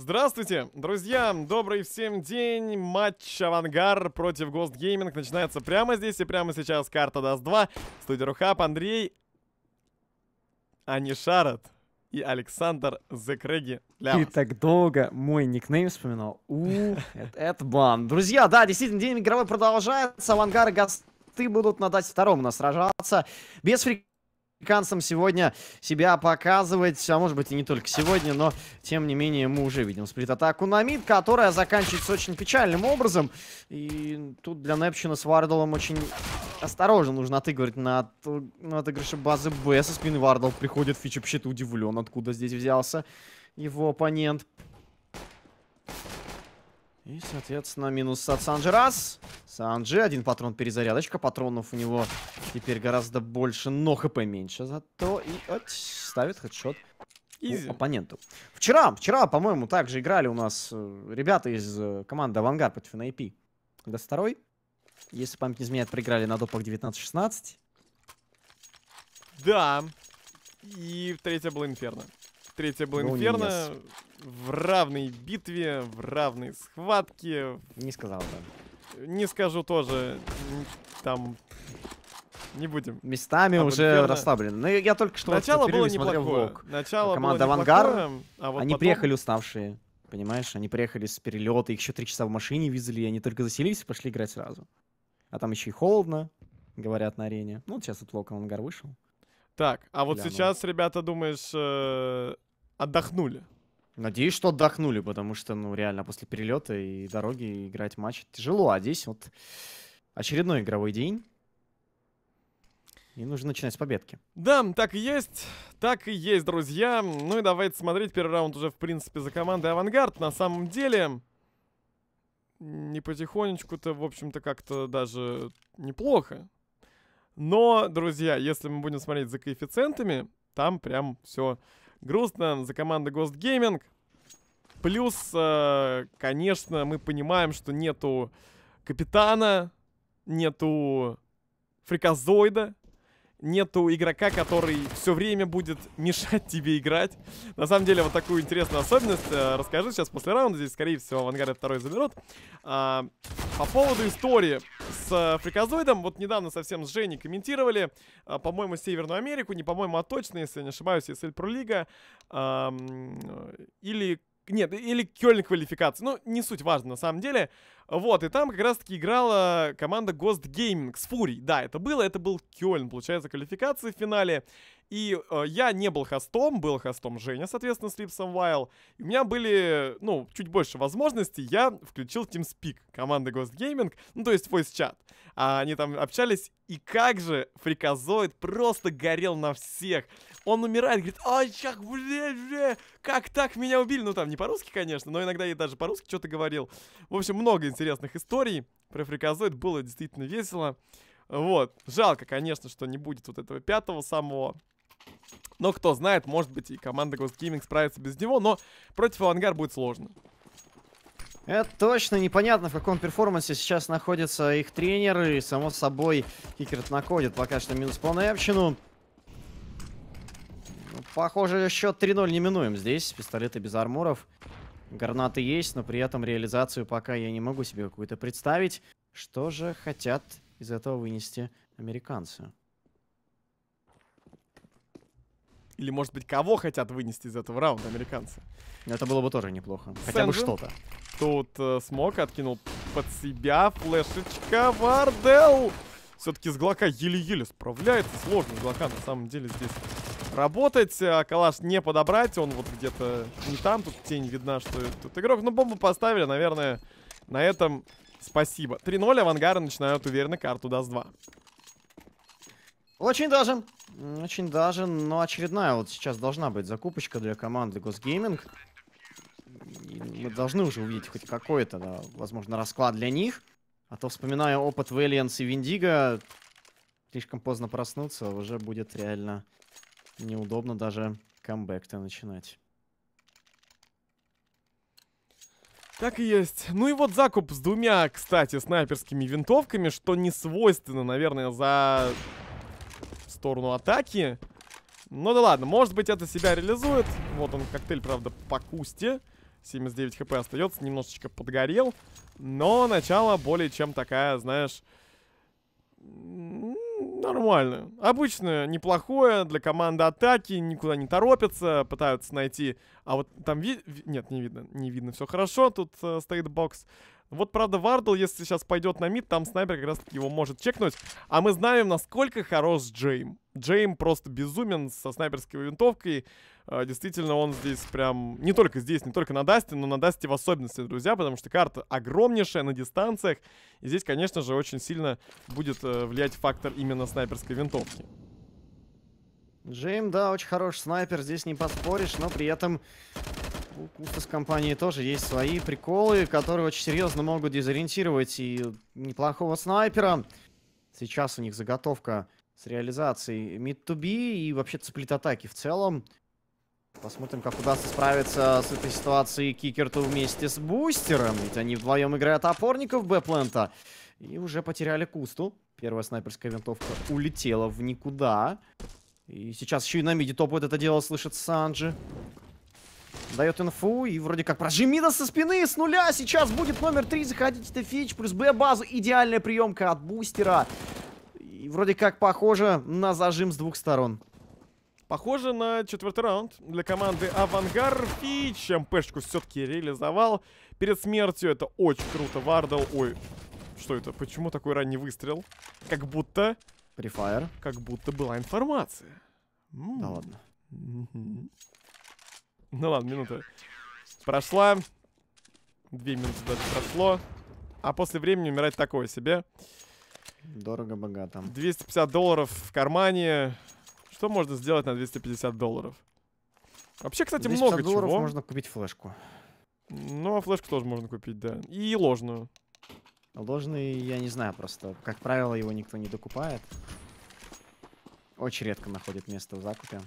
Здравствуйте, друзья! Добрый всем день! Матч «Авангар» против Ghost Gaming начинается прямо здесь и прямо сейчас. Карта Dust2, студия Рухаб, Андрей, Анишарат и Александр Зекреги. Ты так долго мой никнейм вспоминал. Это бан. Друзья, да, действительно, день игровой продолжается. «Авангар» и госты будут на Dust2 у нас сражаться без фриков. Фриканцам сегодня себя показывать, а может быть и не только сегодня, но тем не менее мы уже видим сплит-атаку на мид, которая заканчивается очень печальным образом. И тут для Нептуна с Варделлом очень осторожно нужно отыгрывать на отыгрыше базы Б. Со спины Варделл приходит, Фич вообще-то удивлен, откуда здесь взялся его оппонент. И, соответственно, минус от Санджи раз. Санджи, один патрон перезарядочка. Патронов у него теперь гораздо больше, но ХП меньше. Зато и ставит хедшот оппоненту. Вчера, по-моему, также играли у нас ребята из команды «Авангар» против NAP. Dust2. Если память не изменяет, проиграли на допах 19-16. Да. И третья была «Инферно». Третья была «Инферно». В равной битве, в равной схватке. Не сказал, да. Не скажу тоже. Там... Не будем. Местами уже расслаблены. Но я только что... Начало было неплохое. Команда «Авангар». Они приехали уставшие. Понимаешь? Они приехали с перелета. Их еще 3 часа в машине везли. Они только заселились и пошли играть сразу. А там еще и холодно, говорят, на арене. Ну, сейчас тут локал «Авангар» вышел. Так, а вот сейчас, ребята, думаешь, отдохнули? Надеюсь, что отдохнули, потому что, ну, реально, после перелета и дороги играть матч тяжело. А здесь вот очередной игровой день. И нужно начинать с победки. Да, так и есть, друзья. Ну и давайте смотреть. Первый раунд уже, в принципе, за командой «Авангард». На самом деле, не потихонечку-то, в общем-то, как-то даже неплохо. Но, друзья, если мы будем смотреть за коэффициентами, там прям все... грустно за команду Ghost Gaming. Плюс, конечно, мы понимаем, что нету капитана, нету фрикозоида, нету игрока, который все время будет мешать тебе играть. На самом деле, вот такую интересную особенность расскажу сейчас после раунда. Здесь, скорее всего, «Авангард» второй заберет. По поводу истории с «Фриказоидом». Вот недавно совсем с Женей комментировали, по-моему, Северную Америку. Не по-моему, а точно, если не ошибаюсь, ESL Pro League. Или... Нет, или Кёльн квалификации. Ну, не суть важно, на самом деле. Вот, и там как раз-таки играла команда Ghost Gaming с Фурией. Да, это было, был Кёльн, получается, квалификации в финале. И я не был хостом, был хостом Женя, соответственно, с Lipsom Vile. У меня были, ну, чуть больше возможностей. Я включил TeamSpeak команды Ghost Gaming, ну, то есть VoiceChat. А они там общались, и как же FREAKAZOID просто горел на всех. Он умирает, говорит: «Ай, чак, бля, как так меня убили?» Ну, там не по-русски, конечно, но иногда я даже по-русски что-то говорил. В общем, много интересных историй про FREAKAZOID, было действительно весело. Вот, жалко, конечно, что не будет вот этого пятого самого. Но кто знает, может быть, и команда Ghost Gaming справится без него, но против «Авангар» будет сложно. Это точно. Непонятно, в каком перформансе сейчас находятся их тренеры. И, само собой, Qikert находит пока что минус по Непчину. Похоже, счет 3-0 неминуем здесь. Пистолеты без арморов. Гранаты есть, но при этом реализацию пока я не могу себе какую-то представить. Что же хотят из этого вынести американцы? Или, может быть, кого хотят вынести из этого раунда американцы? Это было бы тоже неплохо. Хотя бы что-то. Тут смог откинул под себя. Флешечка. Варделл. Все-таки с глока еле-еле справляется. Сложно с глока на самом деле здесь работать. А калаш не подобрать. Он вот где-то не там. Тут тень видна, что тут игрок. Ну, бомбу поставили. Наверное, на этом спасибо. 3-0. «Авангары» начинают уверенно карту Dust2. Очень даже, но очередная вот сейчас должна быть закупочка для команды Ghost Gaming. И мы должны уже увидеть хоть какой-то, да, возможно, расклад для них. А то, вспоминая опыт Valiance и Windigo, слишком поздно проснуться, уже будет реально неудобно даже камбэк-то начинать. Так и есть. Ну и вот закуп с 2, кстати, снайперскими винтовками, что не свойственно, наверное, за... сторону атаки. Ну да ладно, может быть, это себя реализует. Вот он, коктейль, правда, по кусте. 79 хп остается, немножечко подгорел. Но начало более чем такая, знаешь, нормальное. Обычно неплохое, для команды атаки, никуда не торопятся, пытаются найти. А вот там нет, не видно, все хорошо, тут стоит бокс. Вот, правда, Вардл, если сейчас пойдет на мид, там снайпер как раз-таки его может чекнуть. А мы знаем, насколько хорош Джейм. Джейм просто безумен со снайперской винтовкой. Действительно, он здесь прям... Не только здесь, не только на Дасте, но на Дасте в особенности, друзья. Потому что карта огромнейшая на дистанциях. И здесь, конечно же, очень сильно будет влиять фактор именно снайперской винтовки. Джейм, да, очень хороший снайпер, здесь не поспоришь, но при этом... У Куста с компанией тоже есть свои приколы, которые очень серьезно могут дезориентировать и неплохого снайпера. Сейчас у них заготовка с реализацией mid-to-b и вообще сплит атаки в целом. Посмотрим, как удастся справиться с этой ситуацией Qikert вместе с Бустером. Ведь они вдвоем играют опорников Б-плента. И уже потеряли Кусту. Первая снайперская винтовка улетела в никуда. И сейчас еще и на миде топает это дело, слышит SANJI. Дает инфу, и вроде как прожим мида со спины, с нуля. Сейчас будет номер 3, заходить это фич, плюс Б базу. Идеальная приемка от Бустера. И вроде как похоже на зажим с двух сторон. Похоже на четвертый раунд для команды Авангар. Фич МПшечку все-таки реализовал. Перед смертью это очень круто. Вардел, ой, что это? Почему такой ранний выстрел? Как будто... Префайр. Как будто была информация. Да ладно. Ну ладно, минута прошла. 2 минуты даже прошло. А после времени умирать такое себе. Дорого-богато. $250 в кармане. Что можно сделать на $250? Вообще, кстати, много чего. Можно купить флешку. Ну, а флешку тоже можно купить, да. И ложную. Ложный, я не знаю просто. Как правило, его никто не докупает. Очень редко находит место в закупе.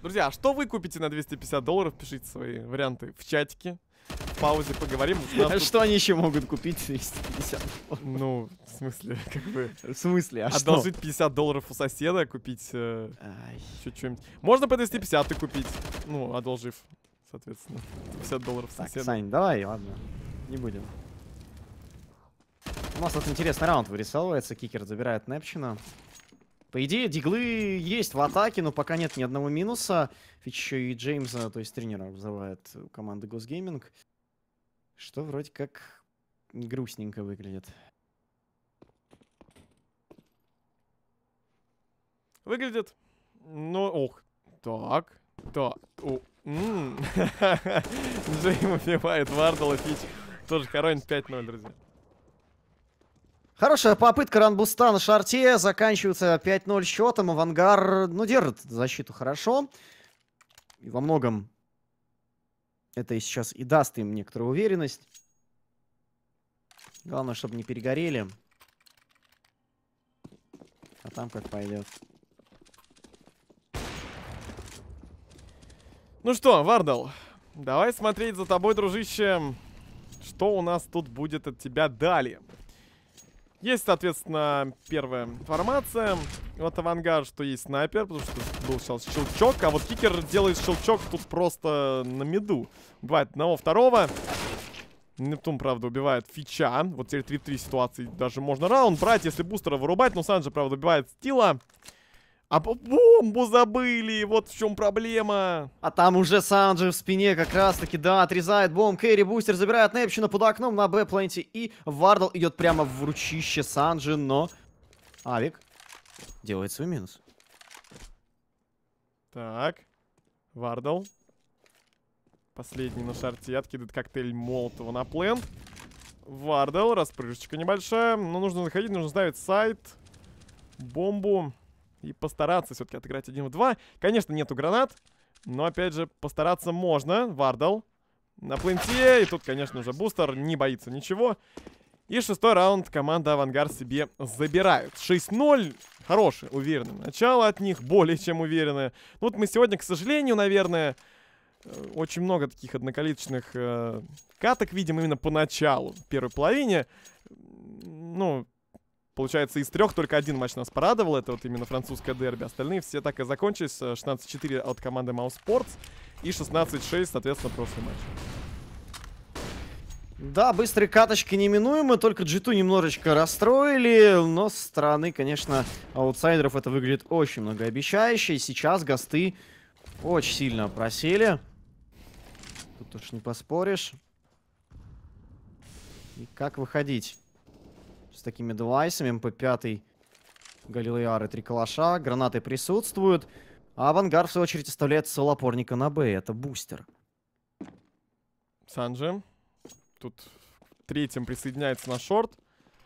Друзья, а что вы купите на $250? Пишите свои варианты в чатике. В паузе поговорим. Что они еще могут купить за $250? Ну, в смысле, как бы... В смысле, а что? Одолжить $50 у соседа, купить еще что-нибудь. Можно по 250 купить, ну, одолжив, соответственно, $50 соседа. Сань, давай, ладно, не будем. У нас тут интересный раунд вырисовывается. Qikert забирает Neptune. По идее, диглы есть в атаке, но пока нет ни одного минуса. Ведь еще и Джеймса, то есть тренера, вызывает у команды Ghost Gaming. Что вроде как грустненько выглядит. Выглядит. Ну, ох. Так. Так. Джейм убивает Вардела, фич. Тоже хоронит 5-0, друзья. Хорошая попытка ранбуста на шарте. Заканчивается 5-0 счетом. Авангар, ну, держит защиту хорошо. И во многом это и сейчас и даст им некоторую уверенность. Главное, чтобы не перегорели. А там как пойдет. Ну что, Вардел, давай смотреть за тобой, дружище. Что у нас тут будет от тебя далее? Есть, соответственно, первая информация от Авангар, что есть снайпер, потому что был сейчас щелчок, а вот Qikert делает щелчок тут просто на миду. Убивает одного, второго. Нептун, правда, убивает фича. Вот теперь 3-3 ситуации, даже можно раунд брать, если бустера вырубать, но Санджи, правда, убивает стила. А бомбу забыли, вот в чем проблема. А там уже Санджи в спине как раз-таки, да, отрезает бомб. Кэрри, Бустер забирает Непчина под окном на Б-пленте. И Вардел идет прямо в ручище Санджи, но... Авик делает свой минус. Так, Вардел. Последний на шарте откидывает коктейль Молотова на плент. Вардел, распрыжечка небольшая. Но нужно заходить, нужно ставить сайт. Бомбу. И постараться все-таки отыграть 1 в 2. Конечно, нету гранат, но, опять же, постараться можно. Вардел на пленте. И тут, конечно же, Бустер не боится ничего. И 6-й раунд команда Авангар себе забирают. 6-0. Хорошее, уверенное начало от них. Более чем уверенное. Вот мы сегодня, к сожалению, наверное, очень много таких одноколичных каток видим именно по началу. В первой половине. Ну... Получается, из 3 только 1 матч нас порадовал. Это вот именно французское дерби. Остальные все так и закончились. 16-4 от команды Mousesports. и 16-6, соответственно, прошлый матч. Да, быстрые каточки неминуемы, только G2 немножечко расстроили, но со стороны, конечно, аутсайдеров это выглядит очень многообещающе. И сейчас госты очень сильно просели. Тут уж не поспоришь. И как выходить с такими девайсами? МП-5, Галилеар и 3 калаша, гранаты присутствуют. А Авангар, в свою очередь, оставляет соло-опорника на Б, это бустер. Санджи тут третьим присоединяется на шорт.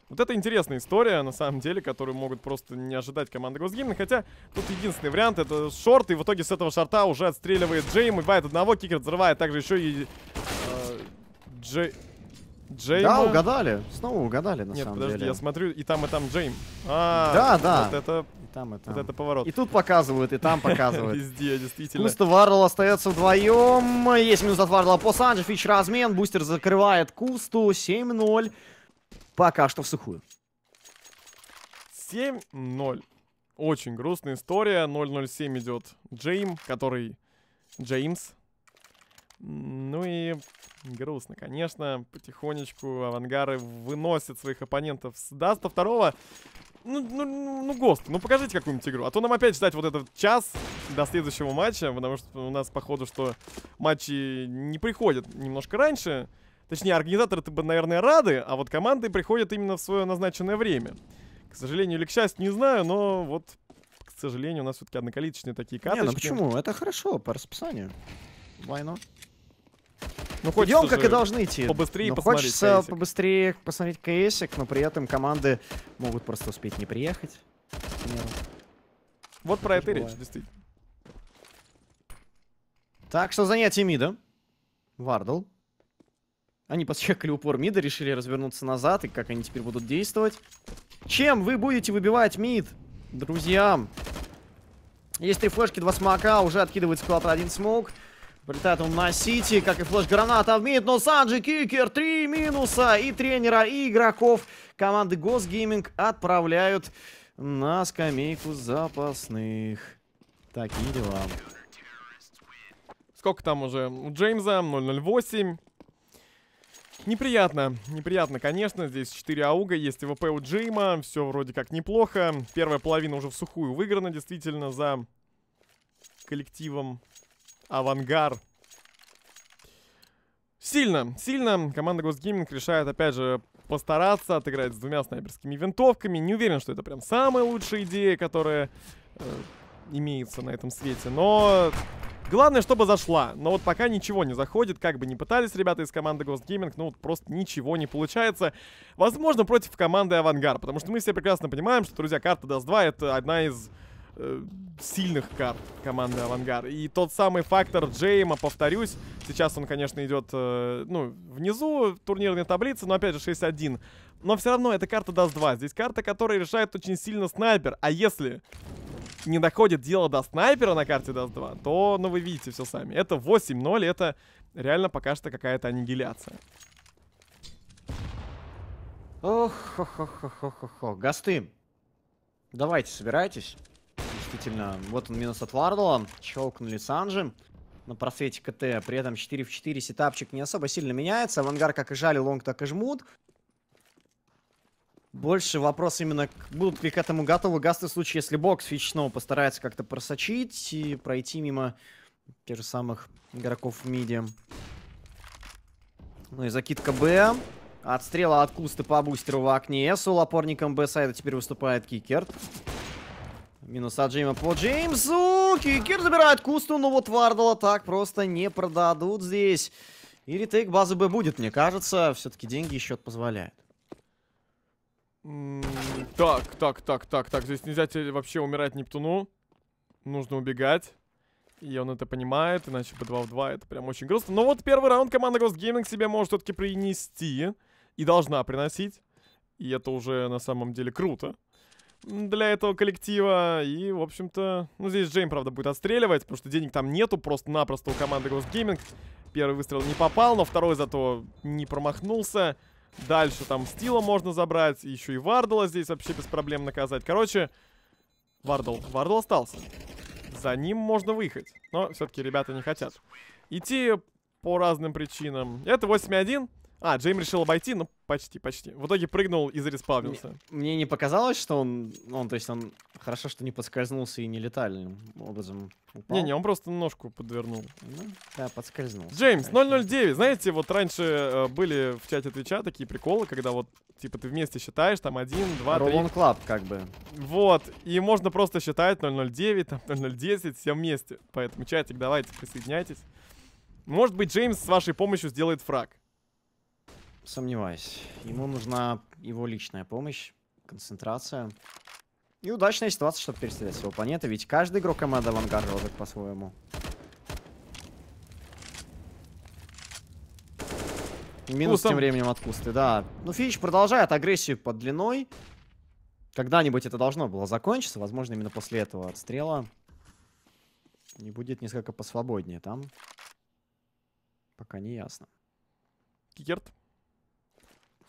Вот это интересная история, на самом деле, которую могут просто не ожидать команды Ghost Gaming. Хотя тут единственный вариант — это шорт, и в итоге с этого шорта уже отстреливает Джейм, убивает одного, Qikert взрывает также еще и Джейма. Да, угадали, снова угадали, на самом деле. Нет, подожди, я смотрю, и там Джейм. Да, да. Вот это, и там, и там. Вот это поворот. И тут показывают, и там показывают. Везде, действительно. Куста, Варрелл остается вдвоем. Есть минус от Варрелла по Санджи, фич размен, бустер закрывает Кусту, 7-0. Пока что в сухую. 7-0. Очень грустная история. 0-0-7 идет Джейм, который... Джеймс. Ну и... грустно, конечно. Потихонечку авангары выносят своих оппонентов с Даста второго. Ну, Гост, ну покажите какую-нибудь игру. А то нам опять ждать вот этот час до следующего матча, потому что у нас, походу, что матчи не приходят немножко раньше. Точнее, организаторы-то бы, наверное, рады, а вот команды приходят именно в свое назначенное время. К сожалению или к счастью, не знаю, но вот, к сожалению, у нас все-таки одноколичественные такие каточки. Не, ну почему? Это хорошо, по расписанию. Война. Ну, идем, как и должны идти. Побыстрее посмотреть. Хочется кейсик. Побыстрее посмотреть кейсик, но при этом команды могут просто успеть не приехать. Вот про это речь, действительно. Так что занятие мида. Вардл. Они подчекали упор мида, решили развернуться назад. И как они теперь будут действовать? Чем вы будете выбивать мид, друзья? Есть 3 флешки, 2 смока. Уже откидывается куда-то 1 смок. Прилетает он на Сити, как и флэш-граната в мид, но Санджи, Qikert, 3 минуса, и тренера, и игроков команды Ghost Gaming отправляют на скамейку запасных. Такие дела. Сколько там уже у Джеймса? 0.08. Неприятно, неприятно, конечно, здесь 4 ауга, есть ВП у Джейма, все вроде как неплохо. Первая половина уже в сухую выиграна, действительно, за коллективом Авангар. Сильно, сильно команда Ghost Gaming решает, опять же, постараться отыграть с 2 снайперскими винтовками. Не уверен, что это прям самая лучшая идея, которая имеется на этом свете. Но главное, чтобы зашла. Но вот пока ничего не заходит. Как бы ни пытались ребята из команды Ghost Gaming, ну вот просто ничего не получается. Возможно, против команды Авангар. Потому что мы все прекрасно понимаем, что, друзья, карта Dust2 — это одна из... сильных карт команды Авангар. И тот самый фактор Джейма, повторюсь, сейчас он, конечно, идет ну, внизу турнирной таблицы, но опять же 6-1. Но все равно эта карта Dust2. Здесь карта, которая решает очень сильно снайпер. А если не доходит дело до снайпера на карте Dust2, то, ну, вы видите все сами. Это 8-0, это реально пока что какая-то аннигиляция. Ох, хо хо хо хо хо Госты, давайте, собирайтесь. Действительно, вот он минус от Вардала, щелкнули Санджи на просвете КТ, при этом 4 в 4 сетапчик не особо сильно меняется, Авангар как и жали, лонг так и жмут. Больше вопрос именно, будут ли к этому готовы гасты в случае, если бокс фич снова постарается как-то просочить и пройти мимо тех же самых игроков в миде. Ну и закидка Б, отстрела от Кусты по бустеру в окне, с улопорником Б сайда теперь выступает Qikert. Минус от Джейма по Джеймсу. Qikert забирает Кусту, но вот Вардала так просто не продадут здесь. И ретейк базы Б будет, мне кажется. Все-таки деньги и счет позволяют. Так. Здесь нельзя вообще умирать Нептуну. Нужно убегать. И он это понимает, иначе по 2 в 2 это прям очень грустно. Но вот первый раунд команда Ghost Gaming себе может все-таки принести. И должна приносить. И это уже на самом деле круто для этого коллектива. И, в общем-то... Ну, здесь Джейм, правда, будет отстреливать, потому что денег там нету. Просто-напросто у команды Ghost Gaming. Первый выстрел не попал, но второй зато не промахнулся. Дальше там стила можно забрать. Еще и Вардала здесь вообще без проблем наказать. Короче, Вардал остался. за ним можно выехать. Но все-таки ребята не хотят идти по разным причинам. Это 8-1. А, Джейм решил обойти, ну почти. В итоге прыгнул и зареспавнился. Мне не показалось, что он хорошо, что не подскользнулся и не летальным образом упал. Не, он просто ножку подвернул. Ну, да, подскользнулся. Джеймс, 009. Знаете, вот раньше были в чате Твича такие приколы, когда вот, типа, ты вместе считаешь, там, 1, 2, 3. Roll on Club, как бы. Вот, и можно просто считать 009, там, 0010, все вместе. Поэтому, чатик, давайте, присоединяйтесь. Может быть, Джеймс с вашей помощью сделает фраг. Сомневаюсь. Ему нужна его личная помощь, концентрация и удачная ситуация, чтобы перестрелять своего оппонента, ведь каждый игрок команды Авангар ловит по-своему. Минус Кустом. Тем временем от Кусты, да. Ну, Фич продолжает агрессию под длиной. Когда-нибудь это должно было закончиться, возможно, именно после этого отстрела. И будет несколько посвободнее там. Пока не ясно. Кикерт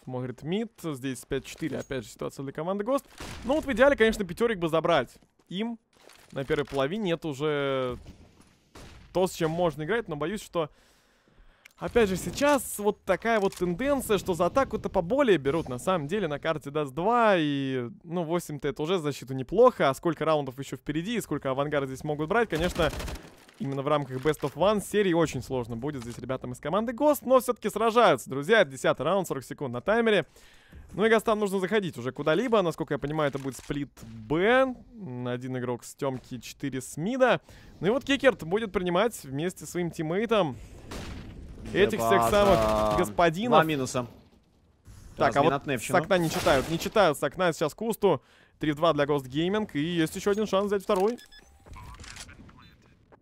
смотрит мид, здесь 5-4, опять же ситуация для команды Ghost. Ну вот в идеале, конечно, пятерик бы забрать им. На первой половине это уже то, с чем можно играть, но боюсь, что опять же сейчас вот такая вот тенденция, что за атаку-то поболее берут на самом деле на карте Dust2. И ну 8-то это уже защиту неплохо, а сколько раундов еще впереди и сколько Авангар здесь могут брать, конечно... Именно в рамках Best of One серии очень сложно будет здесь ребятам из команды Ghost, но все-таки сражаются, друзья. 10 раунд, 40 секунд на таймере. Ну и Гостам нужно заходить уже куда-либо. Насколько я понимаю, это будет сплит Б. Один игрок с Темки, 4 с мида. Ну и вот Кикерт будет принимать вместе с своим тиммейтом этих всех самых господинов. 2 минуса. Так, а вот с окна не читают. Не читают с окна сейчас Кусту. 3-2 для Ghost Gaming. И есть еще один шанс взять второй.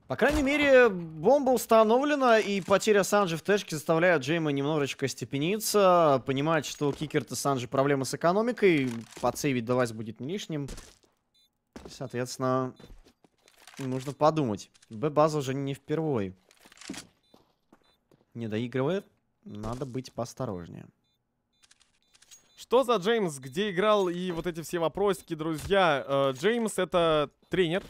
По крайней мере, бомба установлена, и потеря Санджи в тэшке заставляет Джейма немножечко степениться, понимать, что у Кикерта Санджи проблемы с экономикой, подсейвить давать будет не лишним. Соответственно, нужно подумать. Б-база уже не впервой не доигрывает, надо быть поосторожнее. Что за Джеймс, где играл и вот эти все вопросики, друзья? Джеймс — это тренер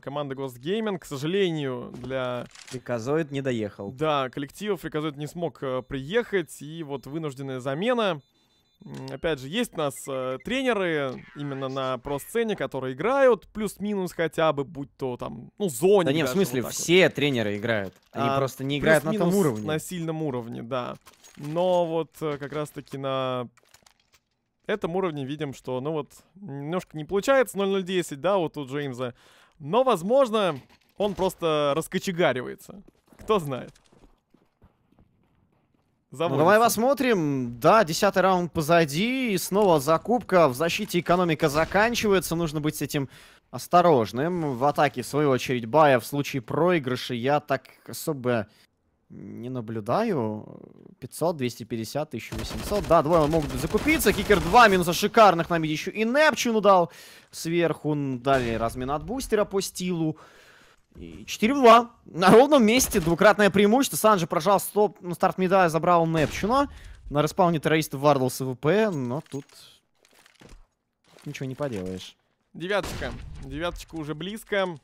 команды Ghost Gaming. К сожалению, для... FREAKAZOID не доехал. Да, коллектив FREAKAZOID не смог приехать, и вот вынужденная замена. Опять же, есть у нас тренеры именно на про-сцене, которые играют плюс-минус хотя бы, будь то там, ну, зоне. Да нет, в смысле, вот все вот тренеры играют. Они просто не играют на том уровне. На сильном уровне, да. Но вот как раз-таки на... этом уровне видим, что, ну вот, немножко не получается 0-0-10, да, вот у Джеймса. Но, возможно, он просто раскочегаривается. Кто знает. Ну, давай посмотрим. Да, 10-й раунд позади. И снова закупка. В защите экономика заканчивается. Нужно быть с этим осторожным. В атаке, в свою очередь, Бая в случае проигрыша я так особо... не наблюдаю. 500, 250, 1800. Да, двое могут закупиться. Кикер 2 минуса шикарных. На миде еще и Neptune дал сверху. Далее размен от бустера по стилу. И 4 в 2. На ровном месте. Двукратное преимущество. Санджи прожал стоп. На старт мида забрал Neptune. На респауне террористов Вардел с ВП. Но тут ничего не поделаешь. Девяточка. Девяточка уже близко.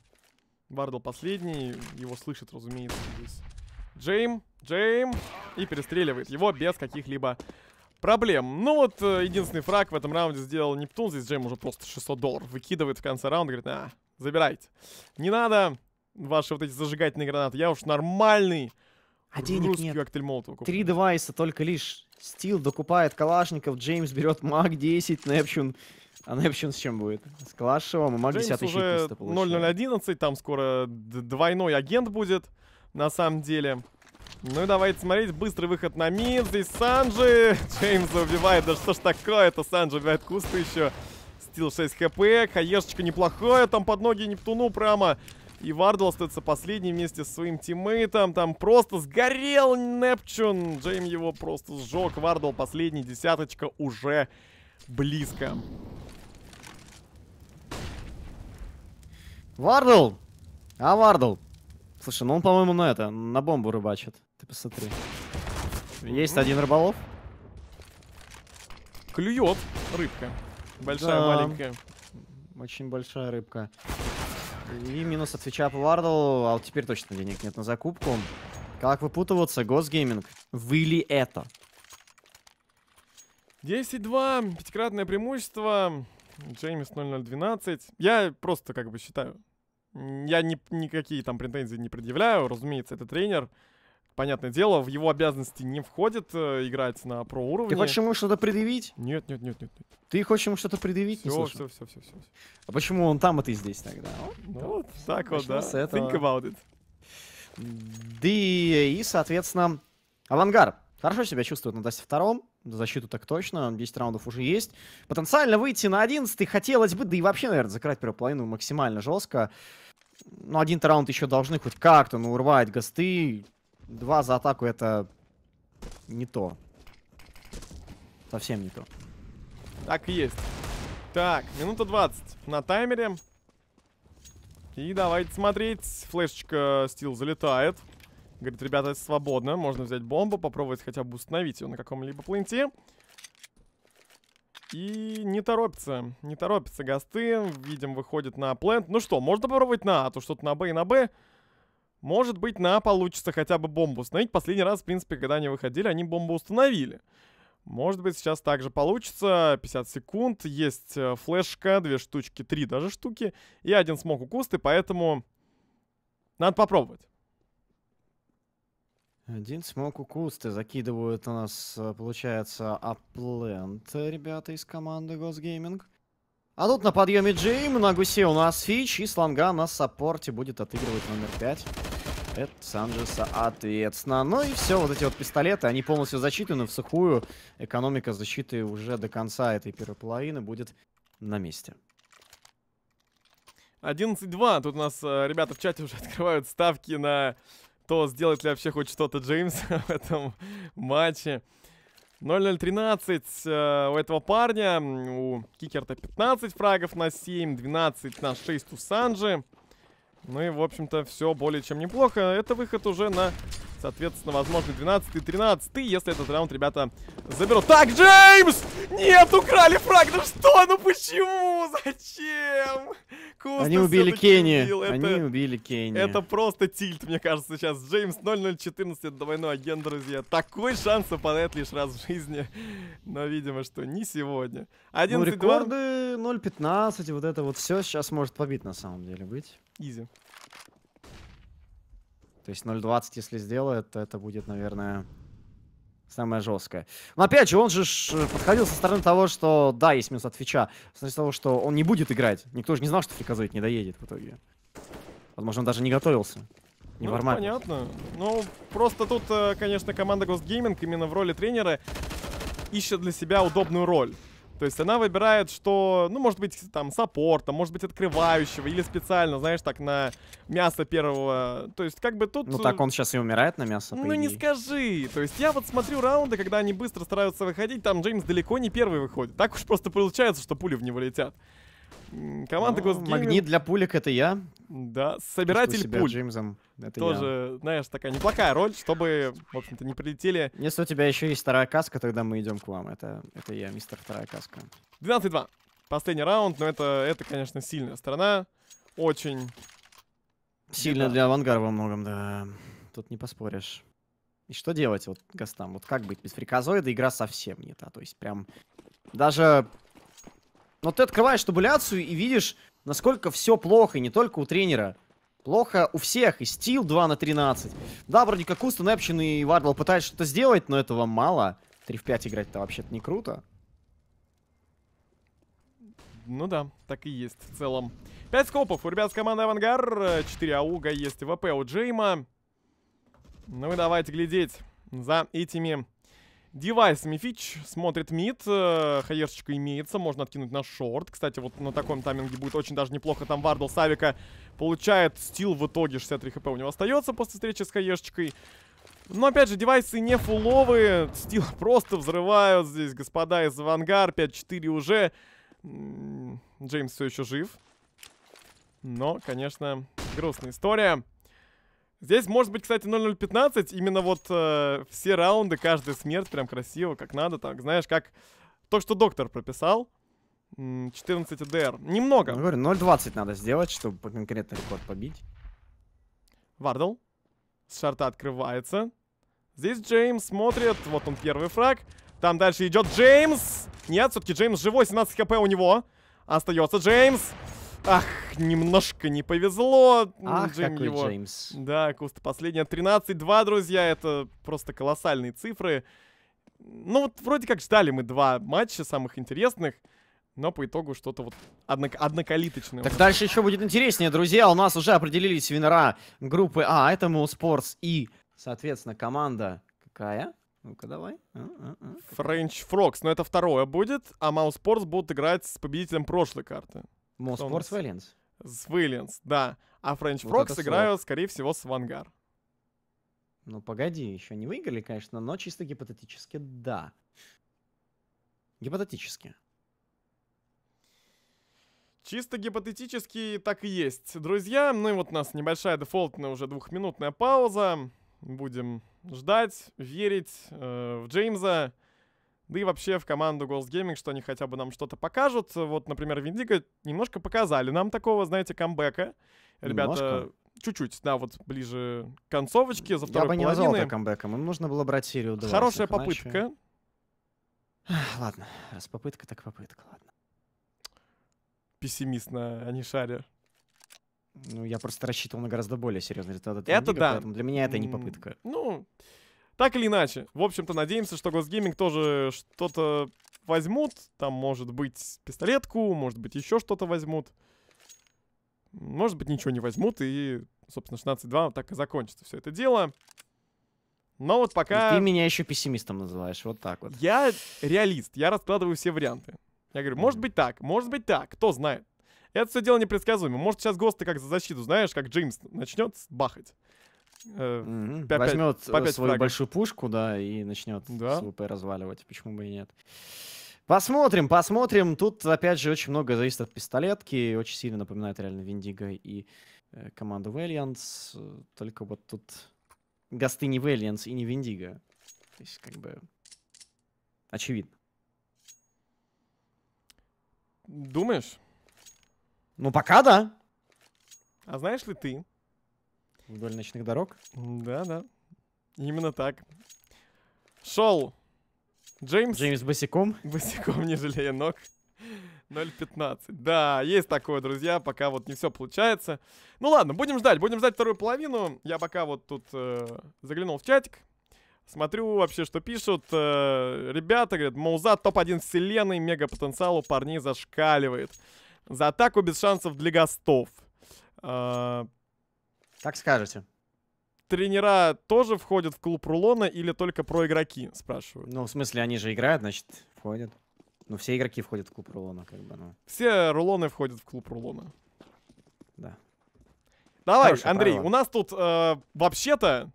Вардел последний. Его слышит, разумеется, здесь. Джейм. И перестреливает его без каких-либо проблем. Ну вот, единственный фраг в этом раунде сделал Нептун. Здесь Джейм уже просто $600 выкидывает в конце раунда. Говорит, забирайте. Не надо ваши вот эти зажигательные гранаты. Я уж нормальный русский коктейль Молотова куплю. 3 девайса только лишь. Стил докупает калашников. Джеймс берет маг 10, Neptune. А Neptune с чем будет? С калашевым. Маг 10 уже 0011. Там скоро двойной агент будет. На самом деле. Ну и давайте смотреть. Быстрый выход на мид. Здесь Санджи. Джеймса убивает. Да что ж такое? Это Санджи убивает Кусту еще. Стил 6 хп. Хаешечка неплохое. Там под ноги Нептуну прямо. И Вардел остается последний вместе со своим тиммейтом. Там просто сгорел Neptune. Джейм его просто сжег. Вардел последний. Десяточка уже близко. Вардел! Вардел! Слушай, ну он, по-моему, на бомбу рыбачит. Ты посмотри. Есть один рыболов. Клюет рыбка. Большая, маленькая. Очень большая рыбка. И минус от Твича по Вардалу. А вот теперь точно денег нет на закупку. Как выпутываться, Ghost Gaming? Вы ли это? 10-2. Пятикратное преимущество. Джеймс 0012. Я просто как бы считаю. Я никакие там претензии не предъявляю. Разумеется, это тренер. Понятное дело, в его обязанности не входит играть на про-уровне. Ты хочешь ему что-то предъявить? Нет, нет, нет, нет. Ты хочешь ему что-то предъявить? Все. А почему он там, а ты здесь тогда? Ну, вот так вот, да. Think about it. Да и, соответственно, Авангар хорошо себя чувствует на Дасте втором. Защиту так точно, 10 раундов уже есть. Потенциально выйти на 11 хотелось бы, да и вообще, наверное, закрыть первую половину максимально жестко. Но один-то раунд еще должны хоть как-то, ну, урвать госты. 2 за атаку — это не то. Совсем не то. Так и есть. Так, минута 20 на таймере. И давайте смотреть. Флешечка стил залетает. Говорит, ребята, это свободно. Можно взять бомбу, попробовать хотя бы установить ее на каком-либо пленте. И не торопится. Не торопится госты. Видим, выходит на плент. Ну что, можно попробовать на А, то что-то на Б и на Б. Может быть, на А получится хотя бы бомбу установить. Последний раз, в принципе, когда они выходили, они бомбу установили. Может быть, сейчас также получится. 50 секунд. Есть флешка, 2 штучки, 3 даже штуки. И 1 смог у кусты, поэтому надо попробовать. 1 смог у кусты. Закидывают у нас, получается, аплент ребята из команды Ghost Gaming. А тут на подъеме Джейм, на гусе у нас Фич, и слонга на саппорте будет отыгрывать номер 5. Это SANJI соответственно. Ну и все, вот эти вот пистолеты, они полностью зачитаны в сухую. Экономика защиты уже до конца этой первой половины будет на месте. 11-2. Тут у нас ребята в чате уже открывают ставки на то, сделает ли вообще хоть что-то Джеймс в этом матче. 0-0-13 у этого парня, у Qikert 15 фрагов на 7, 12 на 6 у SANJI. Ну и, в общем-то, все более чем неплохо. Это выход уже на, соответственно, возможно, 12-13, если этот раунд ребята заберут. Так, Джеймс! Нет, украли фраг! Ну что? Ну почему? Зачем? Куста они убили Кенни. Это просто тильт, мне кажется, сейчас. Джеймс 0014, это двойной агент, друзья. Такой шанс выпадает лишь раз в жизни. Но, видимо, что не сегодня. 11-2. Ну, рекорды 0-15, вот это вот все сейчас может побить, на самом деле, быть. Изи. То есть 0-20, если сделает, то это будет, наверное, самое жесткое. Но опять же, он же подходил со стороны того, что да, есть минус от Фича. Со стороны того, что он не будет играть. Никто же не знал, что FREAKAZOID не доедет в итоге. Возможно, он даже не готовился. Не ну, понятно. Ну, просто тут, конечно, команда Ghost Gaming именно в роли тренера ищет для себя удобную роль. То есть она выбирает, что, ну, может быть, там, саппорта, может быть, открывающего, или специально, знаешь, так, на мясо первого. То есть, как бы тут... Ну, так он сейчас и умирает на мясо, по идее. Не скажи. То есть я вот смотрю раунды, когда они быстро стараются выходить, там Джеймс далеко не первый выходит. Так уж просто получается, что пули в него летят. Команда Ghost Gaming... Магнит для пулек — это я. Да, собиратель пуль. Джеймсом, это тоже, я. Знаешь, такая неплохая роль, чтобы, в общем-то, не прилетели... Если у тебя еще есть вторая каска, тогда мы идем к вам. Это я, мистер вторая каска. 12-2. Последний раунд, но это, конечно, сильная сторона. Очень... Сильно для Авангара во многом, да. Тут не поспоришь. И что делать вот гостам? Вот как быть? Без фрикозоида игра совсем не та. То есть прям даже... Но ты открываешь табуляцию и видишь, насколько все плохо, и не только у тренера. Плохо у всех, и стил 2 на 13. Да, вроде как Куста, Непчен и Вардалл пытаются что-то сделать, но этого мало. 3 в 5 играть-то вообще-то не круто. Ну да, так и есть в целом. 5 скопов у ребят с команды Авангар, 4 ауга есть, и ВП у Джейма. Ну и давайте глядеть за этими... Девайсами Фич смотрит мид, хаерчика имеется, можно откинуть на шорт. Кстати, вот на таком тайминге будет очень даже неплохо. Там Вардалл с авика получает стил в итоге, 63 хп у него остается после встречи с хаерчикой. Но опять же, девайсы не фуловые, стил просто взрывают здесь господа из Авангар, 5-4 уже. Джеймс все еще жив. Но, конечно, грустная история. Здесь может быть, кстати, 0-0-15, именно вот все раунды, каждая смерть прям красиво, как надо, так, знаешь, как то, что доктор прописал. 14 АДР. Немного. 0.20 надо сделать, чтобы конкретно рекорд побить. Вардел. С шарта открывается. Здесь Джеймс смотрит. Вот он первый фраг. Там дальше идет Джеймс. Нет, все-таки Джеймс живой. 17 хп у него. Остается Джеймс. Ах, немножко не повезло. Ах, какой его. Джеймс. Да, Куста последняя. 13-2, друзья. Это просто колоссальные цифры. Ну, вот вроде как ждали мы два матча самых интересных. Но по итогу что-то вот однокалиточное. Так дальше еще будет интереснее, друзья. У нас уже определились винера группы А. Это Mousesports и, соответственно, команда какая? Ну-ка давай. French Frogs. Но это второе будет. А Mousesports будут играть с победителем прошлой карты. Mousesports Villians. С Villians, да. А French Frogs вот играют, скорее всего, с AVANGAR. Ну погоди, еще не выиграли, конечно, но чисто гипотетически, да. Гипотетически. Чисто гипотетически так и есть, друзья. Ну и вот у нас небольшая дефолтная уже двухминутная пауза. Будем ждать, верить в Джеймса. Да и вообще в команду Ghost Gaming, что они хотя бы нам что-то покажут. Вот, например, Windigo немножко показали нам такого, знаете, камбэка. Ребята, чуть-чуть, да, вот ближе к концовочке, за второй половины. Я бы не назвал это камбэком, им нужно было брать серию 2. Хорошая попытка. Ладно, раз попытка, так попытка, ладно. Пессимист на Анишаре. Ну, я просто рассчитывал на гораздо более серьезный результат. Это да. Для меня это не попытка. Ну, так или иначе. В общем-то, надеемся, что Ghost Gaming тоже что-то возьмут. Там, может быть, пистолетку, может быть, еще что-то возьмут. Может быть, ничего не возьмут. И, собственно, 16-2 вот так и закончится все это дело. Но вот пока... И ты меня еще пессимистом называешь. Вот так вот. Я реалист. Я раскладываю все варианты. Я говорю, может быть так, может быть так, кто знает. Это все дело непредсказуемо. Может, сейчас Госты как за защиту, знаешь, как Джеймс начнет бахать. Возьмет свою большую пушку, да, и начнет СВП разваливать. Почему бы и нет? Посмотрим, посмотрим. Тут, опять же, очень много зависит от пистолетки. Очень сильно напоминает реально Виндиго и команду Valiance. Только вот тут госты не Valiance и не Виндиго. То есть, как бы, очевидно. Думаешь? Ну, пока да. А знаешь ли ты? Вдоль ночных дорог? Да-да. Именно так. Шел Джеймс. Джеймс босиком. Босиком, не жалея ног. 0.15. Да, есть такое, друзья. Пока вот не все получается. Ну ладно, будем ждать вторую половину. Я пока вот тут заглянул в чатик. Смотрю вообще, что пишут ребята, говорят, Моуза топ-1 вселенной, мега потенциал у парней зашкаливает. За атаку без шансов для гостов. Как скажете. Тренера тоже входят в клуб Рулона или только про игроки, спрашивают? Ну, в смысле, они же играют, значит, входят. Ну, все игроки входят в клуб Рулона, как бы, ну. Все Рулоны входят в клуб Рулона. Да. Давай, хорошее Андрей, правило. У нас тут вообще-то...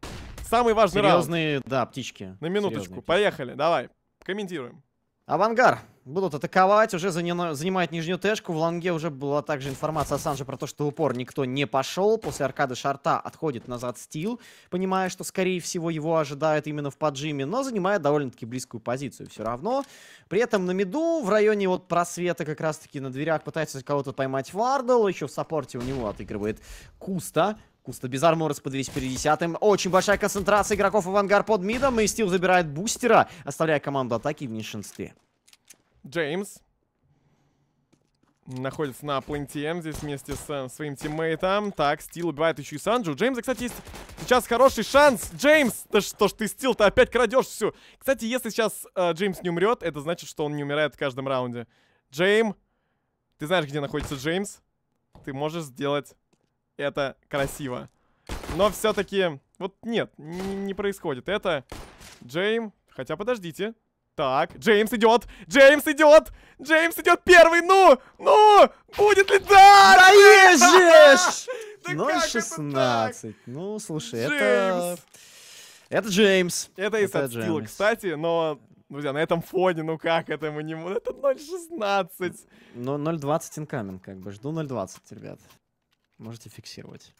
Самый важный раунд. Серьезные, да, птички. На минуточку. Поехали, давай. Комментируем. AVANGAR будут атаковать, уже занимает нижнюю тэшку. В ланге уже была также информация о Санже про то, что в упор никто не пошел. После аркады шарта отходит назад стил, понимая, что, скорее всего, его ожидают именно в поджиме, но занимает довольно-таки близкую позицию все равно. При этом на миду, в районе вот просвета, как раз-таки на дверях пытается кого-то поймать Вардел. Еще в саппорте у него отыгрывает Куста. Куста без армора с подвес 50-м. Очень большая концентрация игроков AVANGAR под мидом. И стил забирает бустера, оставляя команду атаки в меньшинстве. Джеймс находится на плентем здесь вместе со своим тиммейтом. Так, стил убивает еще и Санджу. У Джеймса, кстати, есть сейчас хороший шанс. Джеймс! Да что ж ты, стил-то опять крадешь всю. Кстати, если сейчас Джеймс не умрет, это значит, что он не умирает в каждом раунде. Джейм, ты знаешь, где находится Джеймс? Ты можешь сделать... Это красиво. Но все-таки... Вот нет, не происходит. Это Джейм... Хотя подождите. Так, Джеймс идет! Джеймс идет! Джеймс идет первый! Ну! Ну! Будет ли? Да! Доезжешь! 0.16. Ну, слушай, это... Это Джеймс. Это из отстила, кстати, но... Друзья, на этом фоне, ну как это мы не... Это 0.16. Ну, 0.20 инкаминг, как бы. Жду 0.20, ребят. Можете фиксировать.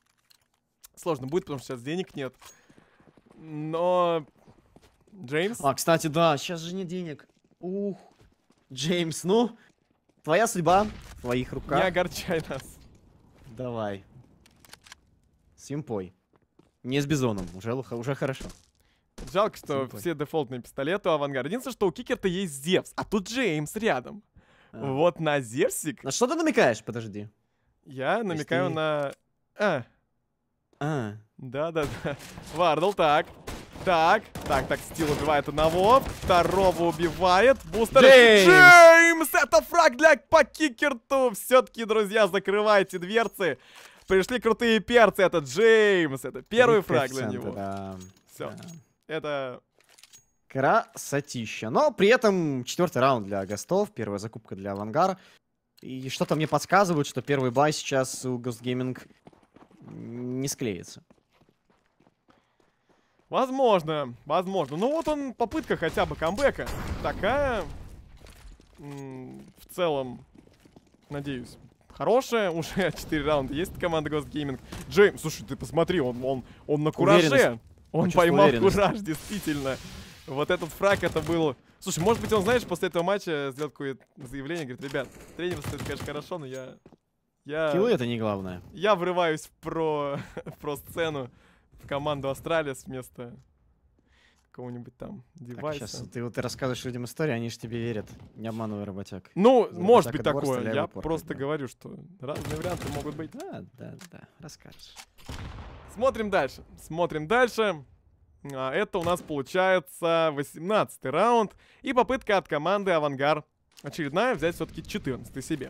Сложно будет, потому что сейчас денег нет. Но... Джеймс? А, кстати, да, сейчас же не денег. Ух. Джеймс, ну... Твоя судьба в твоих руках. Не огорчай нас. Давай. Симпой. Не с бизоном, уже хорошо. Жалко, что Симпой. Все дефолтные пистолеты у Авангарда. Единственное, что у Кикерта есть Зевс, а тут Джеймс рядом. Вот на Зевсик. На что ты намекаешь? Подожди. Я намекаю на... Да-да-да. Вардл, так, стил убивает одного, второго убивает. Бустер. Джеймс! Это фраг для по Кикерту! Все-таки, друзья, закрывайте дверцы. Пришли крутые перцы. Это Джеймс. Это первый фраг для него. Да. Все. Да. Это... красотища. Но при этом четвертый раунд для гостов, первая закупка для Авангара. И что-то мне подсказывают, что первый бай сейчас у Ghost Gaming не склеится. Возможно, возможно. Ну вот он, попытка хотя бы камбэка. Такая, в целом, надеюсь, хорошая. Уже 4 раунда есть команда Ghost Gaming. Джеймс, слушай, ты посмотри, он на кураже. Он поймал кураж, действительно. Вот этот фраг, это был... Слушай, может быть, он, знаешь, после этого матча сделал какое-то заявление, говорит, ребят, тренер стоит, конечно, хорошо, но я... Килы — это не главное. Я врываюсь в сцену, в команду Астралис вместо какого-нибудь там девайса. Так, сейчас ты рассказываешь людям историю, они же тебе верят. Не обманывай, работяг. Ну, может быть такое. Я просто говорю, что разные варианты могут быть. Да, да, да, расскажешь. Смотрим дальше, смотрим дальше. А это у нас получается 18-й раунд. И попытка от команды Авангар очередная взять все-таки 14-й себе.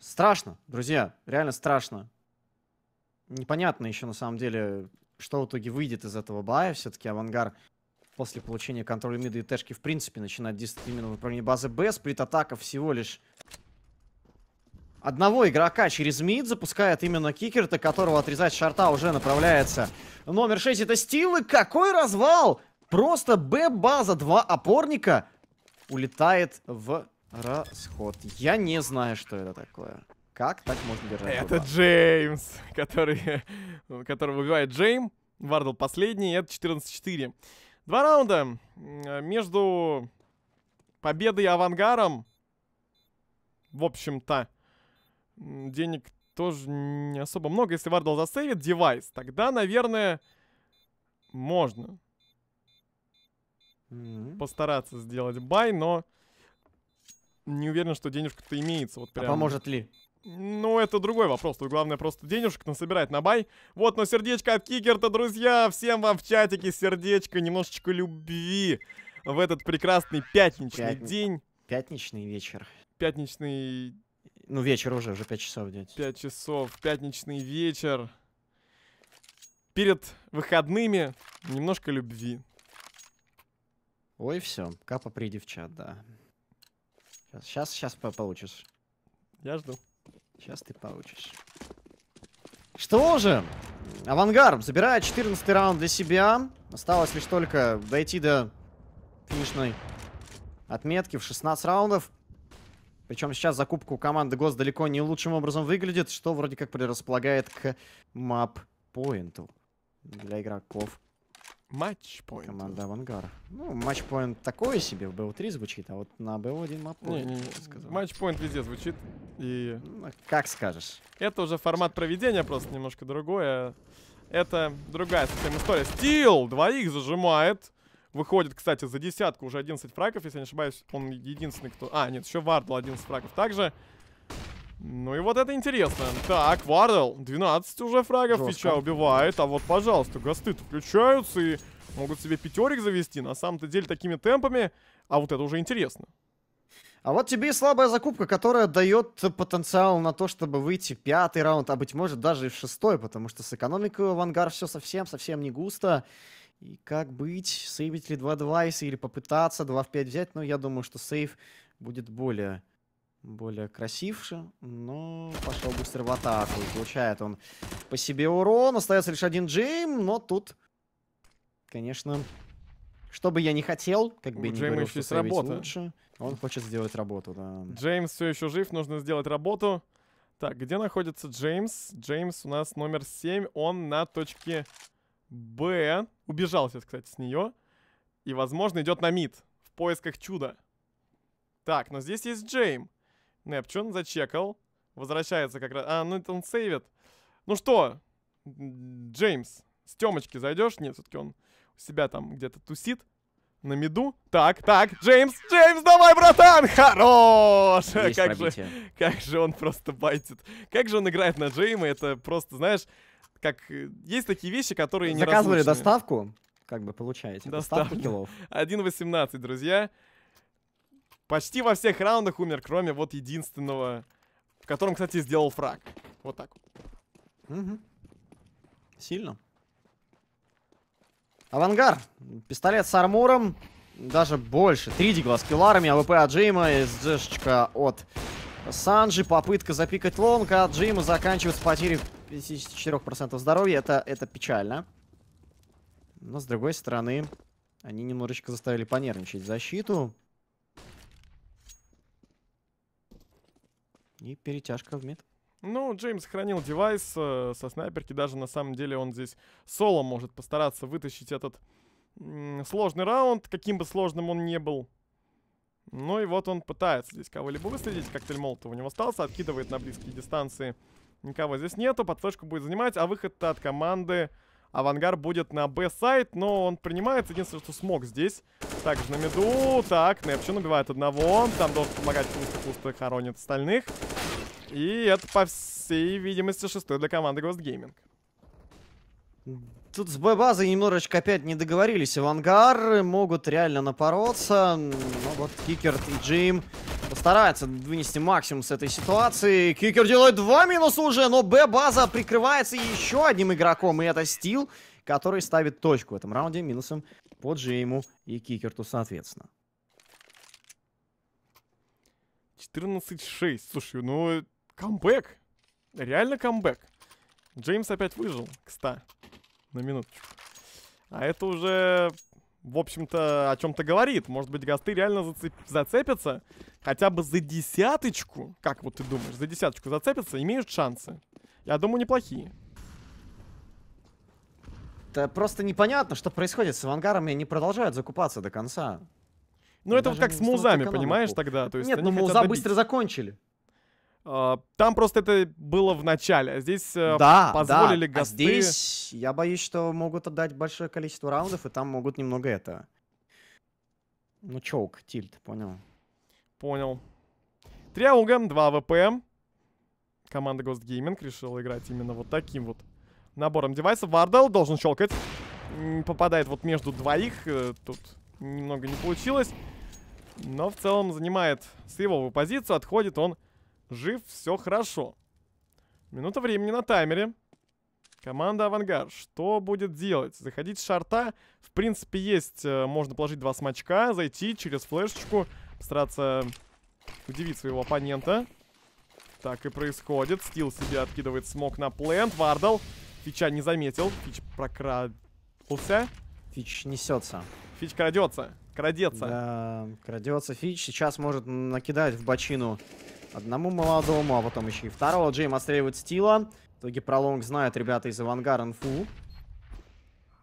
Страшно, друзья, реально страшно. Непонятно еще на самом деле... Что в итоге выйдет из этого бая. Все-таки Авангар после получения контроля мида и тэшки в принципе начинает действовать именно в направлении базы Б. Сплит-атака всего лишь одного игрока через мид запускает именно Кикерта, которого отрезать шарта уже направляется. Номер 6 это стил. И какой развал! Просто Б-база, 2 опорника улетает в расход. Я не знаю, что это такое. Как так можно держать? Это туда? Джеймс, которого убивает Джейм. Вардл последний, это 14-4. 2 раунда между победой и Авангаром. В общем-то, денег тоже не особо много. Если Вардл засейвит девайс, тогда, наверное, можно постараться сделать бай, но не уверен, что денежка-то имеется. Вот прям. А поможет ли? Ну, это другой вопрос. Тут главное просто денежек насобирать на бай. Вот, но сердечко от Кикерта, друзья. Всем вам в чатике сердечко, немножечко любви в этот прекрасный пятничный день. Пятничный вечер. Пятничный... Ну, вечер уже 5 часов. 5 часов, пятничный вечер. Перед выходными немножко любви. Ой, все. Капа, приди в чат, да. Сейчас получишь. Я жду. Сейчас ты получишь. Что же? Авангар забирает 14-й раунд для себя. Осталось лишь только дойти до финишной отметки в 16 раундов. Причем сейчас закупка у команды Ghost далеко не лучшим образом выглядит, что вроде как предрасполагает к матч-поинту для игроков. Матч-поинт. Команда Авангара. Ну, матч-поинт такое себе в БО3 звучит, а вот на БО1 матч-поинт. Матч-поинт везде звучит. И... Как скажешь. Это уже формат проведения, просто немножко другое. Это другая совсем история. Стил двоих зажимает. Выходит, кстати, за десятку уже 11 фрагов, если я не ошибаюсь. Он единственный, кто... А, нет, еще Вардл 11 фрагов также. Ну и вот это интересно. Так, Вардл 12 уже фрагов. Жестко. Фича убивает. А вот, пожалуйста, госты-то включаются и могут себе пятерик завести. На самом-то деле такими темпами. А вот это уже интересно. А вот тебе и слабая закупка, которая дает потенциал на то, чтобы выйти в 5-й раунд, а быть может даже и в 6-й, потому что с экономикой Авангар все совсем не густо. И как быть, сейвить ли 2 девайса или попытаться 2 в 5 взять? Ну, я думаю, что сейв будет более красивше, но пошел быстро в атаку. И получает он по себе урон, остается лишь один Джейм, но тут, конечно, Что бы я не хотел, как бы я не говорил, что ставить лучше, он хочет сделать работу, да. Джеймс все еще жив, нужно сделать работу. Так, где находится Джеймс? Джеймс у нас номер 7, он на точке Б. Убежал сейчас, кстати, с нее. И, возможно, идет на мид в поисках чуда. Так, но здесь есть Джейм. Непчун зачекал. Возвращается как раз... А, ну это он сейвит. Ну что, Джеймс, с темочки зайдешь? Нет, все-таки он у себя там где-то тусит. На миду. Так, так, Джеймс, Джеймс, давай, братан! Хорош! Как же он просто байтит. Как же он играет на Джейма, это просто, знаешь, как... Есть такие вещи, которые не заказывали доставку, как бы получаете. Доставку килов. 1.18, друзья. Почти во всех раундах умер, кроме вот единственного, в котором, кстати, сделал фраг. Вот так вот. Угу. Сильно. Авангар. Пистолет с армором. Даже больше. 3 дигла с килларами. АВП от Джейма. СДшечка от Санджи. Попытка запикать лонг. А Джейма заканчивается потерей 54% здоровья. Это печально. Но с другой стороны, они немножечко заставили понервничать защиту. И перетяжка в мид. Ну, Джеймс хранил девайс со снайперки. Даже на самом деле он здесь соло может постараться вытащить этот сложный раунд, каким бы сложным он ни был. Ну и вот он пытается здесь кого-либо выследить. Коктейль Молотова у него остался. Откидывает на близкие дистанции. Никого здесь нету. Под флешку будет занимать. А выход-то от команды Авангар будет на Б-сайт. Но он принимает. Единственное, что смог здесь. Также на миду. Так, Непчун убивает одного. Там должен помогать Куста, хоронит остальных. И это, по всей видимости, 6-й для команды Ghost Gaming. Тут с Б-базой немножечко опять не договорились. Авангар могут реально напороться. Но вот Qikert и Джим постараются вынести максимум с этой ситуации. Qikert делает 2 минуса уже, но Б-база прикрывается еще одним игроком. И это Steel, который ставит точку в этом раунде минусом по Джейму и Qikert, соответственно. 14-6. Слушай, ну... Камбэк. Реально камбэк. Джеймс опять выжил. Кста. На минуточку. А это уже, в общем-то, о чем-то говорит. Может быть, госты реально зацепятся хотя бы за десяточку. Как вот ты думаешь? За десяточку зацепятся, имеют шансы. Я думаю, неплохие. Да просто непонятно, что происходит с Авангаром. И они продолжают закупаться до конца. Ну, это вот как с Музами, понимаешь, тогда? То есть нет, но Муза быстро закончили. Там просто это было в начале, а здесь да, позволили да. Госты... А здесь я боюсь, что могут отдать большое количество раундов, и там могут немного это... Ну, чоук, тильт, понял? Понял. 3 ауга, 2 АВП. Команда Ghost Gaming решила играть именно вот таким вот набором девайсов. Вардел должен щелкать. Попадает вот между двоих. Тут немного не получилось. Но в целом занимает сейвовую позицию, отходит он... Жив, все хорошо. Минута времени на таймере. Команда Авангар. Что будет делать? Заходить с шарта. В принципе, есть. Можно положить 2 смачка, зайти через флешечку, постараться удивить своего оппонента. Так и происходит. Стил себе откидывает смок на плент. Вардел. Фича не заметил. Фич прокрадался. Фич несется. Фич крадется. Крадется. Да, крадется Фич. Сейчас может накидать в бочину... Одному молодому, а потом еще и второго. Джейм отстреливает Стила. В итоге пролонг знают ребята из Авангара инфу.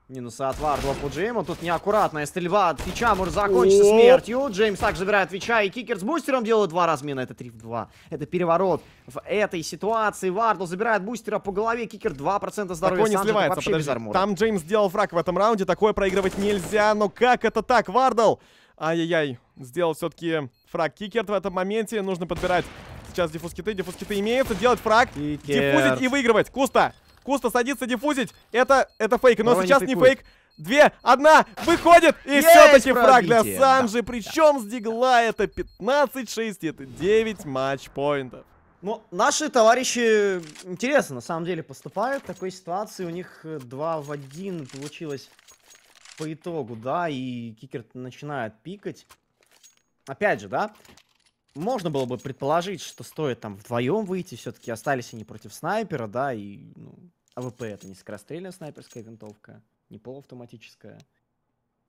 Минуса от Вардла по Джейму. Тут неаккуратная стрельба от Фича может закончиться смертью. Джеймс также забирает Фича, и Qikert с бустером делают 2 размена. Это 3 в 2. Это переворот в этой ситуации. Вардл забирает бустера по голове. Qikert 2% здоровья. Такое не сливается, вообще без армора. Там Джеймс сделал фраг в этом раунде. Такое проигрывать нельзя. Но как это так, Вардл? Ай-яй-яй. Сделал все-таки фраг Qikert в этом моменте. Нужно подбирать сейчас диффуз-киты. Диффуз-киты имеются. Делать фраг. Qikert. Диффузить и выигрывать. Куста. Куста садится диффузить. Это фейк. Но сейчас не фейк. 2, 1. Выходит. И все-таки фраг для Санджи. Да. Причем с дигла это 15-6. Это 9 матчпоинтов. Ну, наши товарищи интересно на самом деле поступают. В такой ситуации у них 2 в 1 получилось по итогу. Да, и Qikert начинает пикать. Опять же, да, можно было бы предположить, что стоит там вдвоем выйти, все-таки остались они против снайпера, да, и, ну, АВП это не скорострельная снайперская винтовка, не полуавтоматическая.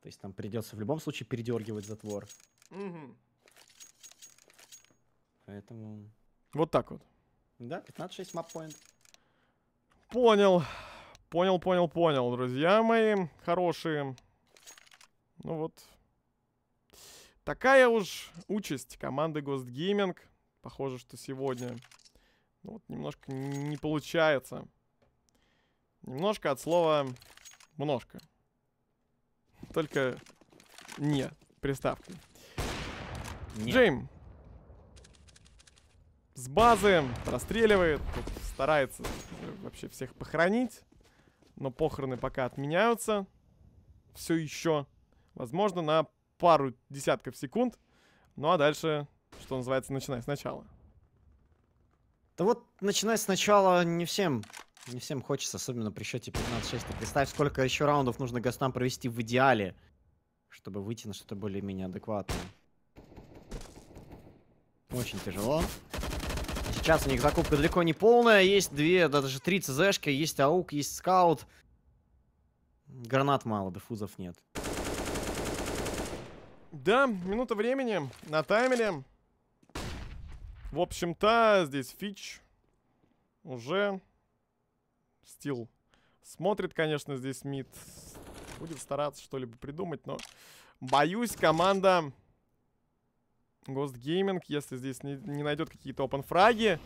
То есть нам придется в любом случае передергивать затвор. Угу. Поэтому... Вот так вот. Да, 15-6 маппоинт. Понял. Понял, понял, понял, друзья мои хорошие. Ну вот. Такая уж участь команды Ghost Gaming. Похоже, что сегодня вот немножко не получается. Немножко от слова «множко». Только не приставкой. Джейм с базы простреливает, старается вообще всех похоронить, но похороны пока отменяются. Все еще, возможно, на пару десятков секунд. Ну а дальше, что называется, начинай сначала. Да вот начинать сначала не всем хочется, особенно при счете 15-6. Ты представь, сколько еще раундов нужно гостам провести в идеале, чтобы выйти на что-то более-менее адекватное. Очень тяжело. Сейчас у них закупка далеко не полная. Есть две, даже три ЦЗшки. Есть аук, есть скаут. Гранат мало, дефузов нет. Да, минута времени на таймере. В общем-то, здесь фич уже... Стил смотрит, конечно, здесь мид. Будет стараться что-либо придумать, но... Боюсь, команда... Ghost Gaming, если здесь не найдет какие-то опенфраги,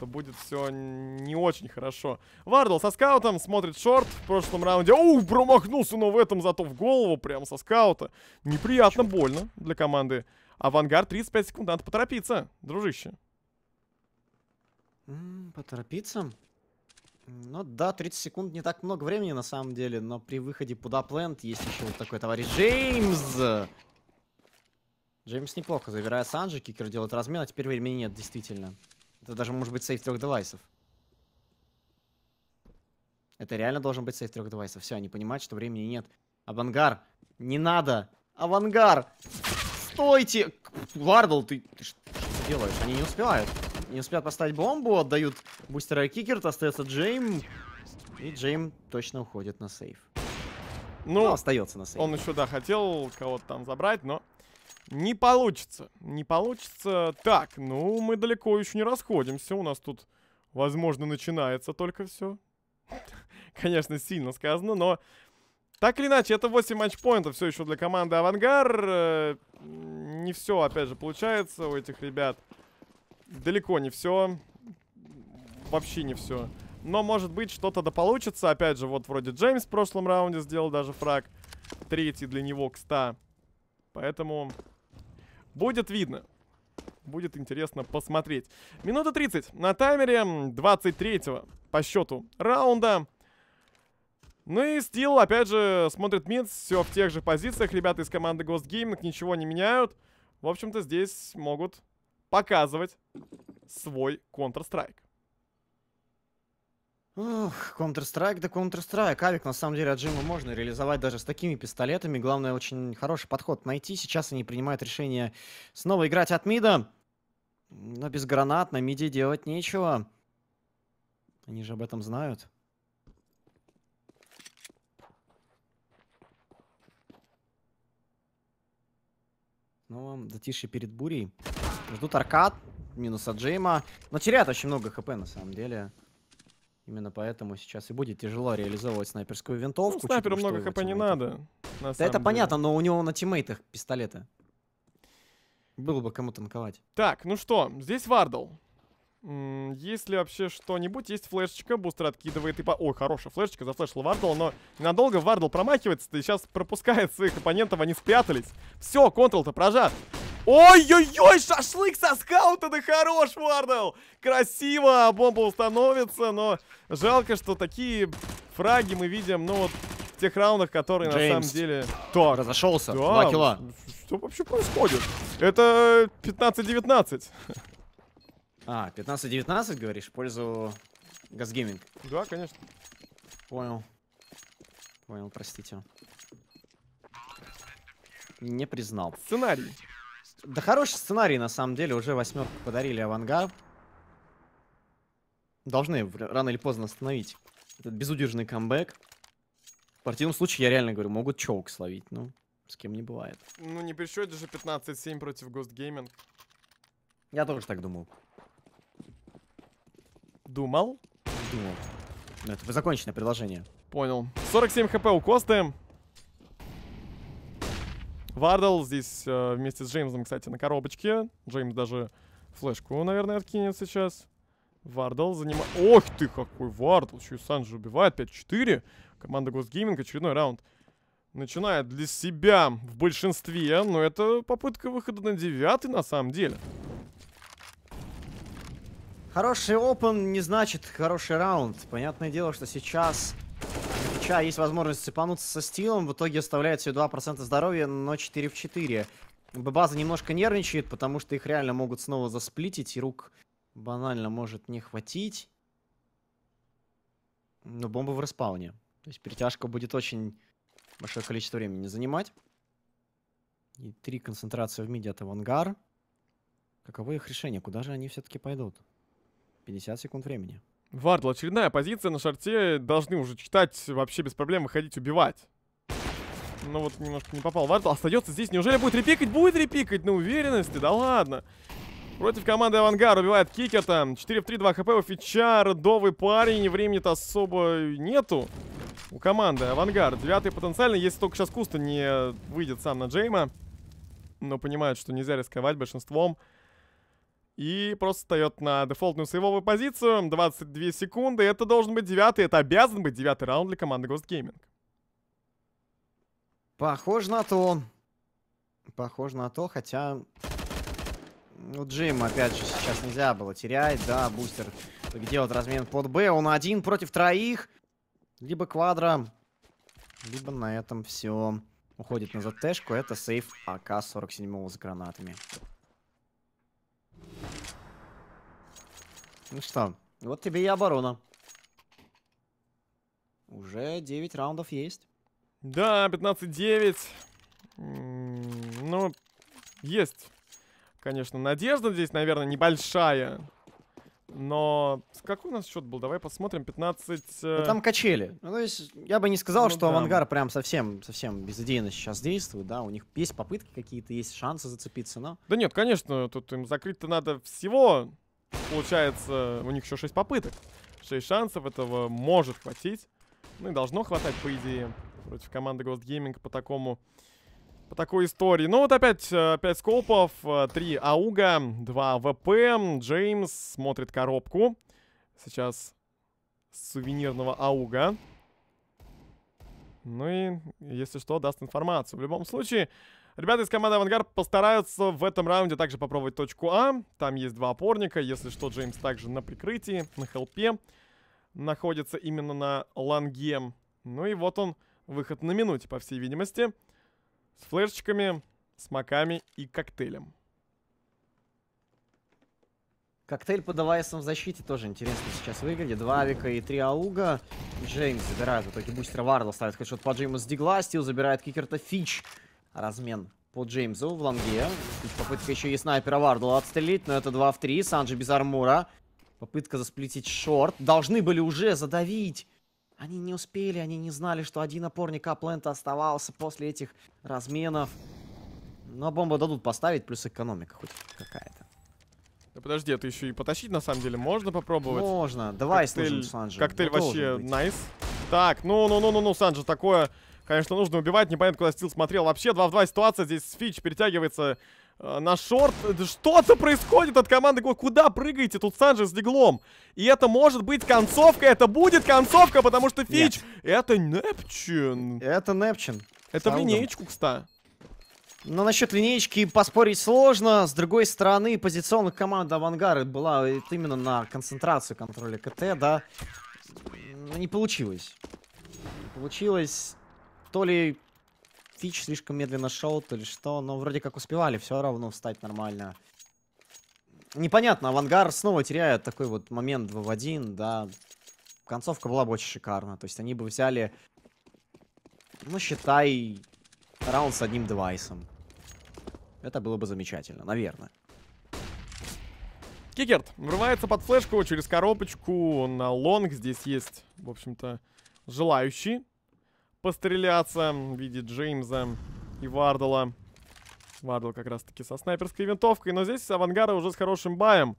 то будет все не очень хорошо. Вардел со скаутом смотрит шорт в прошлом раунде. Оу, промахнулся, но в этом зато в голову прям со скаута. Неприятно, больно для команды. Авангар, 35 секунд, надо поторопиться, дружище. Поторопиться? Ну да, 30 секунд не так много времени на самом деле, но при выходе под аплент есть еще вот такой товарищ Джеймс. Джеймс неплохо, забирая Санджи, Qikert делает размен, а теперь времени нет, действительно. Это даже может быть сейф 3 девайсов. Это реально должен быть сейф 3 девайсов. Все, они понимают, что времени нет. Авангар, не надо! Авангар! Стойте! Вардел, ты что делаешь? Они не успевают. Не успеют поставить бомбу, отдают бустера и Qikert, остается Джейм. И Джейм точно уходит на сейф. Ну, остается на сейф. Он еще, да, хотел кого-то там забрать, но... Не получится, не получится. Так, ну мы далеко еще не расходимся. У нас тут, возможно, начинается только все. Конечно, сильно сказано, но... Так или иначе, это 8 матчпоинтов все еще для команды Авангар. Не все, опять же, получается у этих ребят. Далеко не все. Вообще не все. Но, может быть, что-то да получится. Опять же, вот вроде Джеймс в прошлом раунде сделал даже фраг. Третий для него к 100. Поэтому... Будет видно. Будет интересно посмотреть. Минута 30 на таймере 23-го по счету раунда. Ну и стил, опять же, смотрит мид. Все в тех же позициях. Ребята из команды Ghost Gaming ничего не меняют. В общем-то, здесь могут показывать свой Counter-Strike. Ух, Counter-Strike, да Counter-Strike. Авик, на самом деле, от Джима можно реализовать даже с такими пистолетами. Главное, очень хороший подход найти. Сейчас они принимают решение снова играть от мида. Но без гранат на миде делать нечего. Они же об этом знают. Ну, затишье перед бурей. Ждут аркад, минус от Джейма. Но теряют очень много хп, на самом деле. Именно поэтому сейчас и будет тяжело реализовывать снайперскую винтовку. Ну, снайперу много хп не надо. Да это понятно, но у него на тиммейтах пистолеты. Было бы кому танковать. Так, ну что, здесь Вардел. Если вообще что-нибудь, есть флешечка, бустер откидывает и по... Ой, хорошая флешечка, зафлешила Вардел, но ненадолго Вардел промахивается, и сейчас пропускает своих оппонентов, они спрятались. Все, контрол-то прожат. Ой-ой-ой, шашлык со скаута, да хорош, Вардел! Красиво, бомба установится, но жалко, что такие фраги мы видим, ну вот, в тех раундах, которые Джеймс на самом деле... Так, разошелся, да, 2 килла. Что вообще происходит? Это 15-19. А, 15-19, говоришь, в пользу Ghost Gaming? Да, конечно. Понял. Понял, простите. Не признал. Сценарий. Да хороший сценарий, на самом деле. Уже 8-ку подарили Авангар. Должны рано или поздно остановить этот безудержный камбэк. В противном случае, я реально говорю, могут чоук словить. Ну, С кем не бывает. Ну не при счете же 15-7 против Ghost Gaming. Я тоже так думал. Думал? Думал. Но это законченное предложение. Понял. 47 хп у Косты. Вардел здесь вместе с Джеймсом, кстати, на коробочке. Джеймс даже флешку, наверное, откинет сейчас. Вардел занимает... Ох ты, какой Вардел! Еще и Санджи убивает. 5-4. Команда Ghost Gaming. Очередной раунд. Начинает для себя в большинстве. Но это попытка выхода на 9-й на самом деле. Хороший опен не значит хороший раунд. Понятное дело, что сейчас у Фича есть возможность цепануться со стилом. В итоге оставляет себе 2% здоровья, но 4 в 4. База немножко нервничает, потому что их реально могут снова засплитить. И рук банально может не хватить. Но бомба в респауне. То есть перетяжка будет очень большое количество времени занимать. И 3 концентрации в миде от Авангар. Каково их решение? Куда же они все-таки пойдут? 50 секунд времени. Вардл, очередная позиция на шарте. Должны уже читать вообще без проблем, выходить, убивать. Ну вот немножко не попал Вардл. Остается здесь. Неужели будет репикать? Будет репикать на уверенности. Да ладно. Против команды Авангар убивает Кикерта. 4 в 3, 2 хп у Фича. Родовый парень. Времени-то особо нету у команды Авангар. 9-й потенциально. Если только сейчас Куста не выйдет сам на Джейма. Но понимают, что нельзя рисковать большинством. И просто встает на дефолтную сейвовую позицию. 22 секунды. Это должен быть 9-й. Это обязан быть 9-й раунд для команды Ghost Gaming. Похоже на то. Похоже на то, хотя... Ну, Джим, опять же, сейчас нельзя было терять. Да, бустер. Где вот размен под Б? Он один против троих. Либо квадро, либо на этом все. Уходит на ЗТшку. Это сейв АК-47 с гранатами. Ну что, вот тебе и оборона. Уже 9 раундов есть. Да, 15-9. Ну, есть, конечно, надежда здесь, наверное, небольшая. Но... Какой у нас счет был? Давай посмотрим. 15... Ну, там качели. Ну, то есть, я бы не сказал, ну, что да. Авангар прям совсем безыдейно сейчас действует, да. У них есть попытки какие-то, есть шансы зацепиться, но... Да нет, конечно, тут им закрыть-то надо всего... Получается, у них еще 6 попыток. 6 шансов, этого может хватить. Ну и должно хватать, по идее, против команды Ghost Gaming по такой истории. Ну вот опять 5 скопов, 3 ауга, 2 ВП. Джеймс смотрит коробку. Сейчас с сувенирного ауга. Ну и, если что, даст информацию. В любом случае... Ребята из команды Авангар постараются в этом раунде также попробовать точку А. Там есть 2 опорника. Если что, Джеймс также на прикрытии, на хелпе. Находится именно на ланге. Ну и вот он, выход на минуте, по всей видимости. С флешечками, смоками и коктейлем. Коктейль по девайсам в защите тоже интересно сейчас выглядит. 2 авика и 3 ауга. Джеймс забирает в итоге бустера. Вардл ставит хэдшот по Джеймсу с дигла. Стил забирает Кикерта. Фич. Размен по Джеймсу в ланге. Попытка еще и снайпера Вардла отстрелить, но это 2 в 3. Санджи без армора. Попытка засплитить шорт. Должны были уже задавить. Они не успели, они не знали, что один опорник Аплента оставался после этих разменов. Но бомбу дадут поставить, плюс экономика хоть какая-то. Да подожди, это еще и потащить на самом деле можно попробовать? Можно. Давай слышим Санджи. Коктейль вообще найс. Так, ну, Санджи такое... Конечно, нужно убивать. Непонятно, куда стил смотрел. Вообще 2 в 2 ситуация. Здесь Фич перетягивается на шорт. Что-то происходит от команды. Куда прыгаете? Тут Санджи с диглом. И это может быть концовка. Это будет концовка, потому что Фич... Нет. Это Neptune. Это Neptune. Это в линеечку, кстати. Но насчет линеечки поспорить сложно. С другой стороны, позиционных команд Авангары была именно на концентрацию контроля КТ, да. Но не получилось. Не получилось... То ли Фич слишком медленно шел, то ли что, но вроде как успевали все равно встать нормально. Непонятно, Авангар снова теряет такой вот момент 2 в 1, да. Концовка была бы очень шикарна, то есть они бы взяли, ну считай, раунд с одним девайсом. Это было бы замечательно, наверное. Кикерт врывается под флешку через коробочку на лонг, здесь есть, в общем-то, желающий. Постреляться в виде Джеймса. и Варделла. Вардел как раз-таки со снайперской винтовкой. Но здесь Авангары уже с хорошим баем.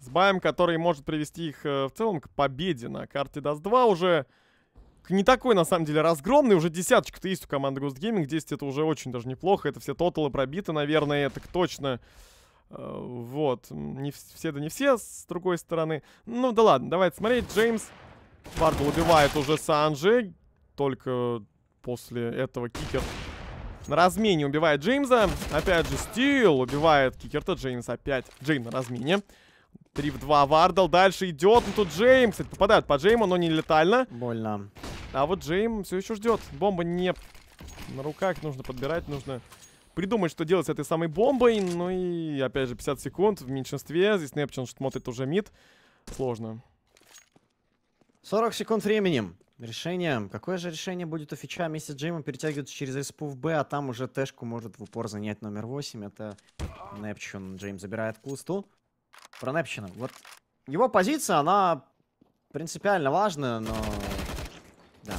С баем, который может привести их в целом к победе на карте Dust2. Уже не такой, на самом деле, разгромный. Уже десяточка-то есть у команды Ghost Gaming. 10 это уже очень даже неплохо. Это все тоталы пробиты, наверное, так точно. Вот. Не все, да не все, с другой стороны. Ну да ладно, давайте смотреть. Джеймс. Вардел убивает уже SANJI. Только после этого Qikert на размене убивает Джеймса. Опять же, Steel убивает Qikert. Джеймс опять. Джейм на размене. 3 в 2 Вардел. Дальше идет. Ну тут Джейм. Кстати, попадают по Джейму, но не летально. Больно. А вот Джейм все еще ждет. Бомба не на руках. Нужно подбирать. Нужно придумать, что делать с этой самой бомбой. Ну и опять же 50 секунд в меньшинстве. Здесь Neptune смотрит уже мид. Сложно. 40 секунд времени. Решение. Какое же решение будет у Фича? Вместе с Джеймом перетягиваются через респу в Б, а там уже Тэшку может в упор занять номер 8. Это Neptune. Джейм забирает кусту. Про Neptune. Вот его позиция, она принципиально важная, но... Да.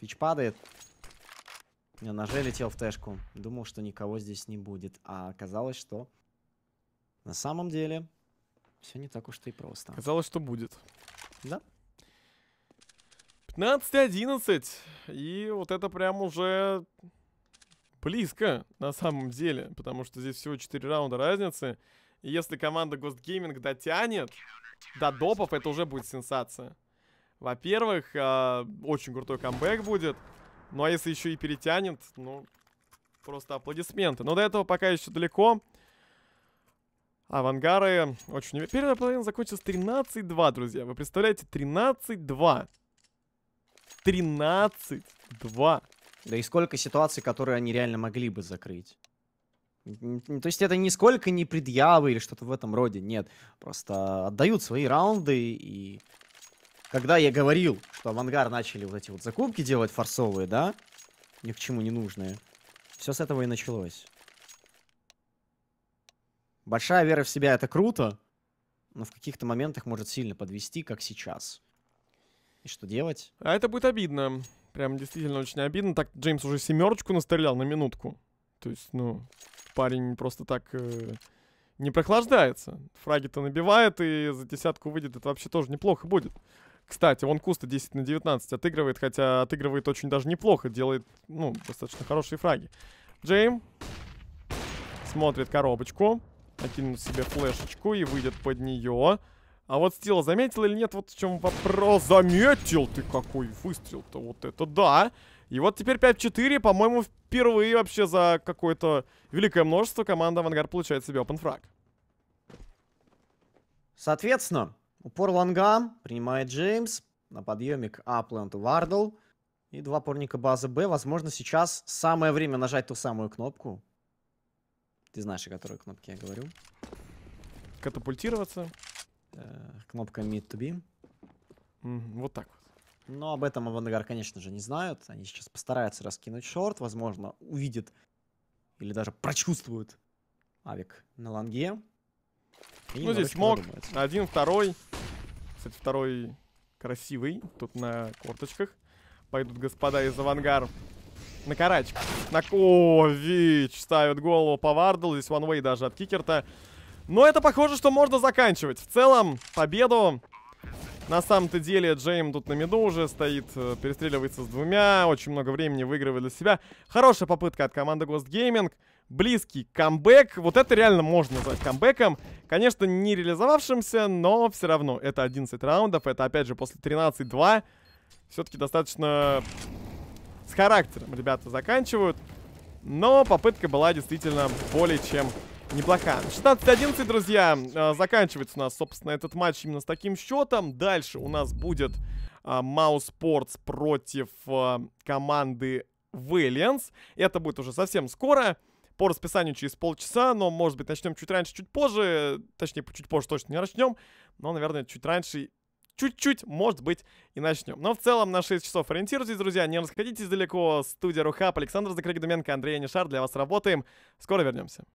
Фич падает. Я ноже летел в Тэшку. Думал, что никого здесь не будет. А оказалось, что на самом деле все не так уж и просто. Казалось, что будет. Да. 15-11. И вот это прям уже близко на самом деле. Потому что здесь всего 4 раунда разницы. И если команда Ghost Gaming дотянет до допов, это уже будет сенсация. Во-первых, очень крутой камбэк будет. Ну а если еще и перетянет, ну просто аплодисменты. Но до этого пока еще далеко. Авангары очень... Первая половина закончилась 13-2, друзья. Вы представляете, 13-2. 13-2. Да и сколько ситуаций, которые они реально могли бы закрыть. То есть это нисколько не предъявы или что-то в этом роде. Нет, просто отдают свои раунды. И когда я говорил, что Авангар начали вот эти вот закупки делать форсовые, да, ни к чему не нужные, все с этого и началось. Большая вера в себя — это круто, но в каких-то моментах может сильно подвести, как сейчас. И что делать? А это будет обидно. Прям действительно очень обидно. Так, Джеймс уже 7-ку настрелял на минутку. То есть, ну, парень просто так не прохлаждается. Фраги-то набивает, и за 10-ку выйдет. Это вообще тоже неплохо будет. Кстати, вон Куста 10 на 19 отыгрывает, хотя отыгрывает очень даже неплохо. Делает, ну, достаточно хорошие фраги. Джейм смотрит коробочку. Накинет себе флешечку и выйдет под нее. А вот Стила заметил или нет? Вот в чем вопрос. Заметил ты, какой выстрел-то. Вот это да. И вот теперь 5-4. По-моему, впервые вообще за какое-то великое множество команда Авангар получает себе опенфраг. Соответственно, упор лонга принимает Джеймс. На подъеме к апленту Вардел. И два опорника базы Б. Возможно, сейчас самое время нажать ту самую кнопку. Ты знаешь, о которой кнопке я говорю. Катапультироваться. Кнопка Mid to Beam. Вот так вот. Но об этом Авангар, конечно же, не знают. Они сейчас постараются раскинуть шорт. Возможно, увидят или даже прочувствуют авик на лонге. И ну, здесь мог. Один, второй. Кстати, второй красивый. Тут на корточках. Пойдут господа из Авангар на карачках. О, Вич ставит голову по Вардел. Здесь ванвей даже от Qikert-а. Но это похоже, что можно заканчивать. В целом, победу. На самом-то деле, Джейм тут на миду уже стоит, перестреливается с двумя. Очень много времени выигрывает для себя. Хорошая попытка от команды Ghost Gaming. Близкий камбэк. Вот это реально можно назвать камбэком. Конечно, не реализовавшимся, но все равно. Это 11 раундов. Это, опять же, после 13-2. Все-таки достаточно с характером ребята заканчивают. Но попытка была действительно более чем... неплохо. 16-11, друзья. Заканчивается у нас, собственно, этот матч именно с таким счетом. Дальше у нас будет Mousesports против команды Valiance. Это будет уже совсем скоро. По расписанию через полчаса. Но, может быть, начнем чуть раньше, чуть позже. Точнее, чуть позже точно не начнем. Но, наверное, чуть раньше... чуть-чуть, может быть, и начнем. Но в целом на 6 часов ориентируйтесь, друзья. Не расходитесь далеко. Студия Рухап, Александр Закрыгдоменко, Андрей Анишар. Для вас работаем. Скоро вернемся.